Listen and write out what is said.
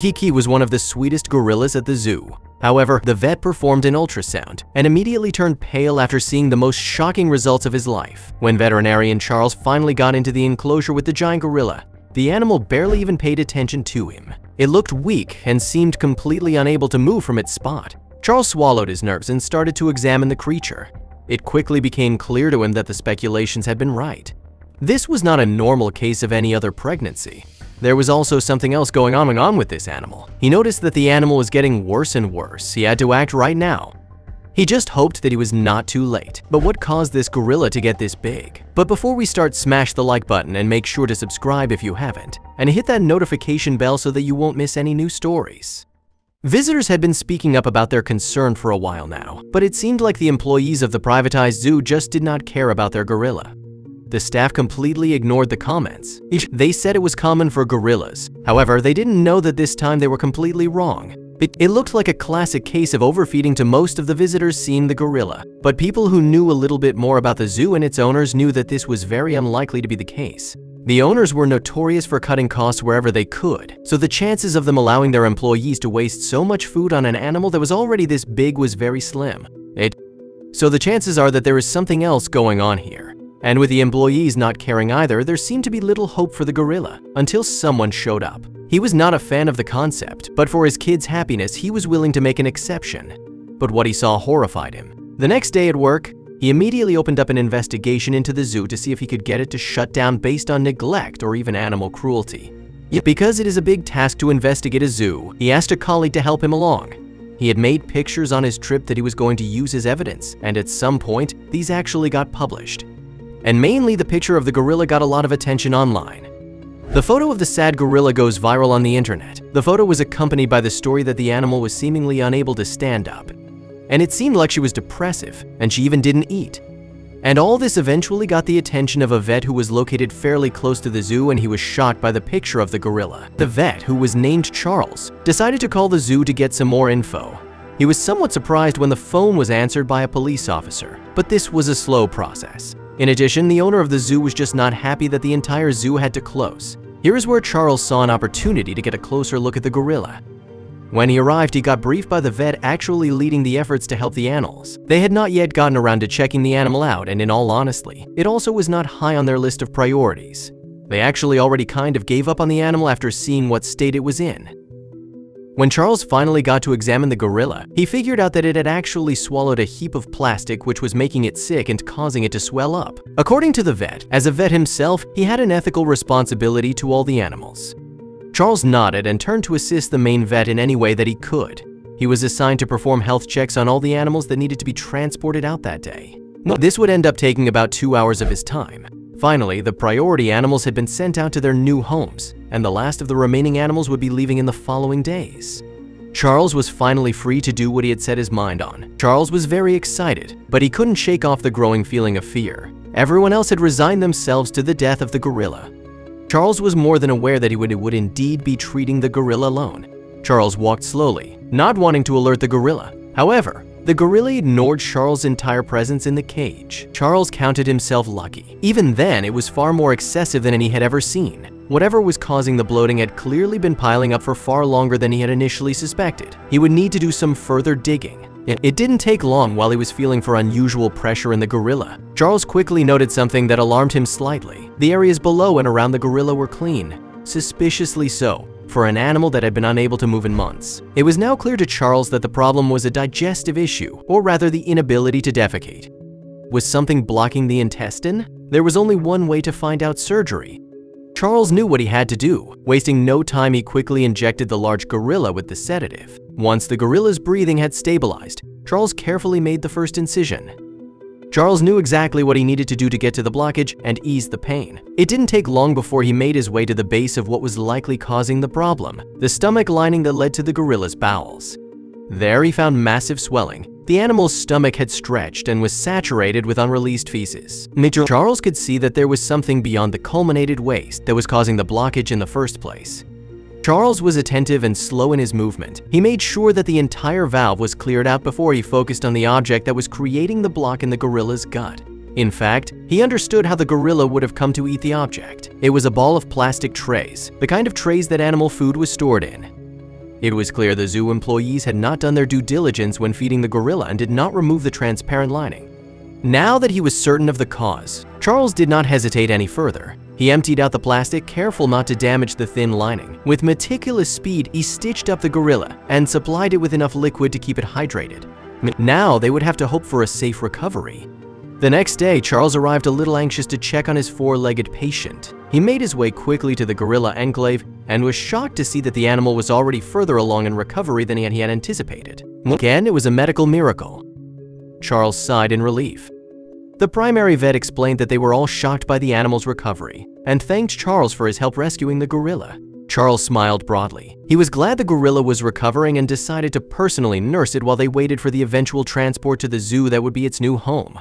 Kiki was one of the sweetest gorillas at the zoo. However, the vet performed an ultrasound and immediately turned pale after seeing the most shocking results of his life. When veterinarian Charles finally got into the enclosure with the giant gorilla, the animal barely even paid attention to him. It looked weak and seemed completely unable to move from its spot. Charles swallowed his nerves and started to examine the creature. It quickly became clear to him that the speculations had been right. This was not a normal case of any other pregnancy. There was also something else going on with this animal. He noticed that the animal was getting worse and worse. He had to act right now. He just hoped that he was not too late. But what caused this gorilla to get this big? But before we start, smash the like button and make sure to subscribe if you haven't. And hit that notification bell so that you won't miss any new stories. Visitors had been speaking up about their concern for a while now, but it seemed like the employees of the privatized zoo just did not care about their gorilla. The staff completely ignored the comments. They said it was common for gorillas. However, they didn't know that this time they were completely wrong. It looked like a classic case of overfeeding to most of the visitors seeing the gorilla. But people who knew a little bit more about the zoo and its owners knew that this was very unlikely to be the case. The owners were notorious for cutting costs wherever they could, so the chances of them allowing their employees to waste so much food on an animal that was already this big was very slim. So the chances are that there is something else going on here. And with the employees not caring either, there seemed to be little hope for the gorilla, until someone showed up. He was not a fan of the concept, but for his kids' happiness, he was willing to make an exception. But what he saw horrified him. The next day at work, he immediately opened up an investigation into the zoo to see if he could get it to shut down based on neglect or even animal cruelty. Yet because it is a big task to investigate a zoo, he asked a colleague to help him along. He had made pictures on his trip that he was going to use as evidence, and at some point, these actually got published. And mainly the picture of the gorilla got a lot of attention online. The photo of the sad gorilla goes viral on the internet. The photo was accompanied by the story that the animal was seemingly unable to stand up. And it seemed like she was depressive, and she even didn't eat. And all this eventually got the attention of a vet who was located fairly close to the zoo, and he was shocked by the picture of the gorilla. The vet, who was named Charles, decided to call the zoo to get some more info. He was somewhat surprised when the phone was answered by a police officer, but this was a slow process. In addition, the owner of the zoo was just not happy that the entire zoo had to close. Here is where Charles saw an opportunity to get a closer look at the gorilla. When he arrived, he got briefed by the vet actually leading the efforts to help the animals. They had not yet gotten around to checking the animal out, and in all honesty, it also was not high on their list of priorities. They actually already kind of gave up on the animal after seeing what state it was in. When Charles finally got to examine the gorilla, he figured out that it had actually swallowed a heap of plastic, which was making it sick and causing it to swell up. According to the vet, as a vet himself, he had an ethical responsibility to all the animals. Charles nodded and turned to assist the main vet in any way that he could. He was assigned to perform health checks on all the animals that needed to be transported out that day. This would end up taking about 2 hours of his time. Finally, the priority animals had been sent out to their new homes, and the last of the remaining animals would be leaving in the following days. Charles was finally free to do what he had set his mind on. Charles was very excited, but he couldn't shake off the growing feeling of fear. Everyone else had resigned themselves to the death of the gorilla. Charles was more than aware that he would indeed be treating the gorilla alone. Charles walked slowly, not wanting to alert the gorilla. However, the gorilla ignored Charles' entire presence in the cage. Charles counted himself lucky. Even then, it was far more excessive than he had ever seen. Whatever was causing the bloating had clearly been piling up for far longer than he had initially suspected. He would need to do some further digging. It didn't take long while he was feeling for unusual pressure in the gorilla. Charles quickly noted something that alarmed him slightly. The areas below and around the gorilla were clean, suspiciously so, for an animal that had been unable to move in months. It was now clear to Charles that the problem was a digestive issue, or rather the inability to defecate. Was something blocking the intestine? There was only one way to find out: surgery. Charles knew what he had to do. Wasting no time, he quickly injected the large gorilla with the sedative. Once the gorilla's breathing had stabilized, Charles carefully made the first incision. Charles knew exactly what he needed to do to get to the blockage and ease the pain. It didn't take long before he made his way to the base of what was likely causing the problem, the stomach lining that led to the gorilla's bowels. There he found massive swelling. The animal's stomach had stretched and was saturated with unreleased feces. Charles could see that there was something beyond the culminated waste that was causing the blockage in the first place. Charles was attentive and slow in his movement. He made sure that the entire valve was cleared out before he focused on the object that was creating the block in the gorilla's gut. In fact, he understood how the gorilla would have come to eat the object. It was a ball of plastic trays, the kind of trays that animal food was stored in. It was clear the zoo employees had not done their due diligence when feeding the gorilla and did not remove the transparent lining. Now that he was certain of the cause, Charles did not hesitate any further. He emptied out the plastic, careful not to damage the thin lining. With meticulous speed, he stitched up the gorilla and supplied it with enough liquid to keep it hydrated. Now they would have to hope for a safe recovery. The next day, Charles arrived a little anxious to check on his four-legged patient. He made his way quickly to the gorilla enclave and was shocked to see that the animal was already further along in recovery than he had anticipated. Again, it was a medical miracle. Charles sighed in relief. The primary vet explained that they were all shocked by the animal's recovery and thanked Charles for his help rescuing the gorilla. Charles smiled broadly. He was glad the gorilla was recovering and decided to personally nurse it while they waited for the eventual transport to the zoo that would be its new home.